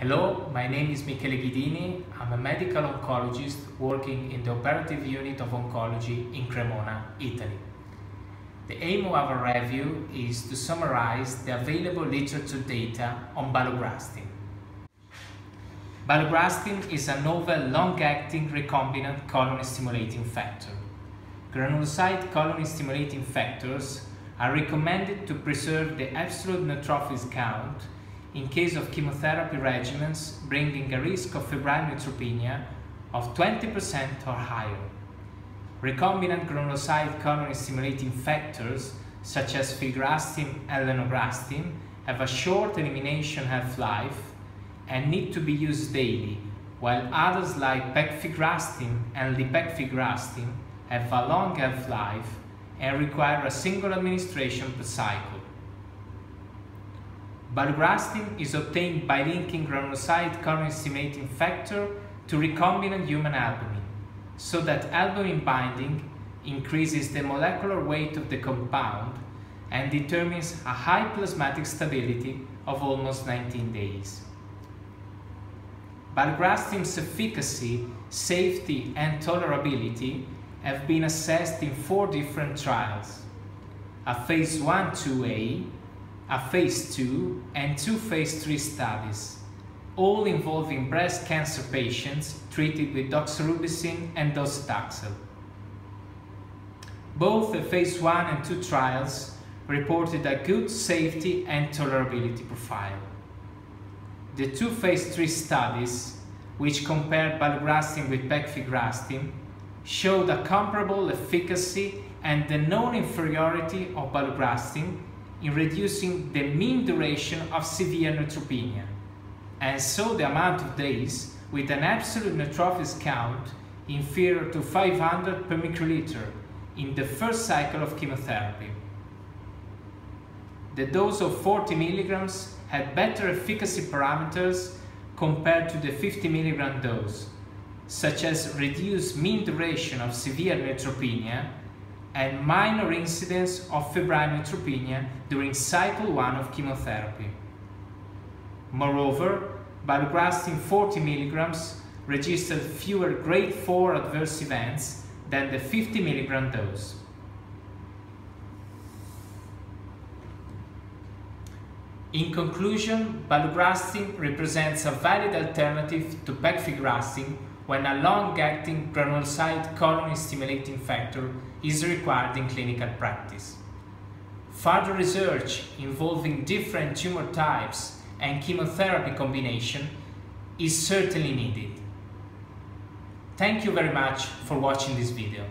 Hello, my name is Michele Ghidini. I'm a medical oncologist working in the operative unit of oncology in Cremona, Italy. The aim of our review is to summarize the available literature data on balugrastim. Balugrastim is a novel long-acting recombinant colony-stimulating factor. Granulocyte colony-stimulating factors are recommended to preserve the absolute neutrophils count in case of chemotherapy regimens, bringing a risk of febrile neutropenia of 20% or higher. Recombinant granulocyte colony-stimulating factors, such as filgrastim and lenograstim, have a short elimination half-life and need to be used daily, while others like pegfilgrastim and lipegfilgrastim have a long half-life and require a single administration per cycle. Balugrastim is obtained by linking granulocyte colony-stimulating factor to recombinant human albumin, so that albumin binding increases the molecular weight of the compound and determines a high plasmatic stability of almost 19 days. Balugrastim's efficacy, safety and tolerability have been assessed in 4 different trials: a phase 1/2A, a phase 2 and 2 phase 3 studies, all involving breast cancer patients treated with doxorubicin and docetaxel. Both the phase 1 and 2 trials reported a good safety and tolerability profile. The 2 phase 3 studies, which compared balugrastim with pegfilgrastim, showed a comparable efficacy and the non-inferiority of balugrastim in reducing the mean duration of severe neutropenia, and so the amount of days with an absolute neutrophils count inferior to 500 per microliter in the first cycle of chemotherapy. The dose of 40 milligrams had better efficacy parameters compared to the 50 milligram dose, such as reduced mean duration of severe neutropenia and minor incidence of febrile neutropenia during cycle 1 of chemotherapy. Moreover, balugrastim 40 mg registered fewer grade 4 adverse events than the 50 mg dose. In conclusion, balugrastim represents a valid alternative to pegfilgrastim when a long-acting granulocyte colony-stimulating factor is required in clinical practice. Further research involving different tumor types and chemotherapy combination is certainly needed. Thank you very much for watching this video.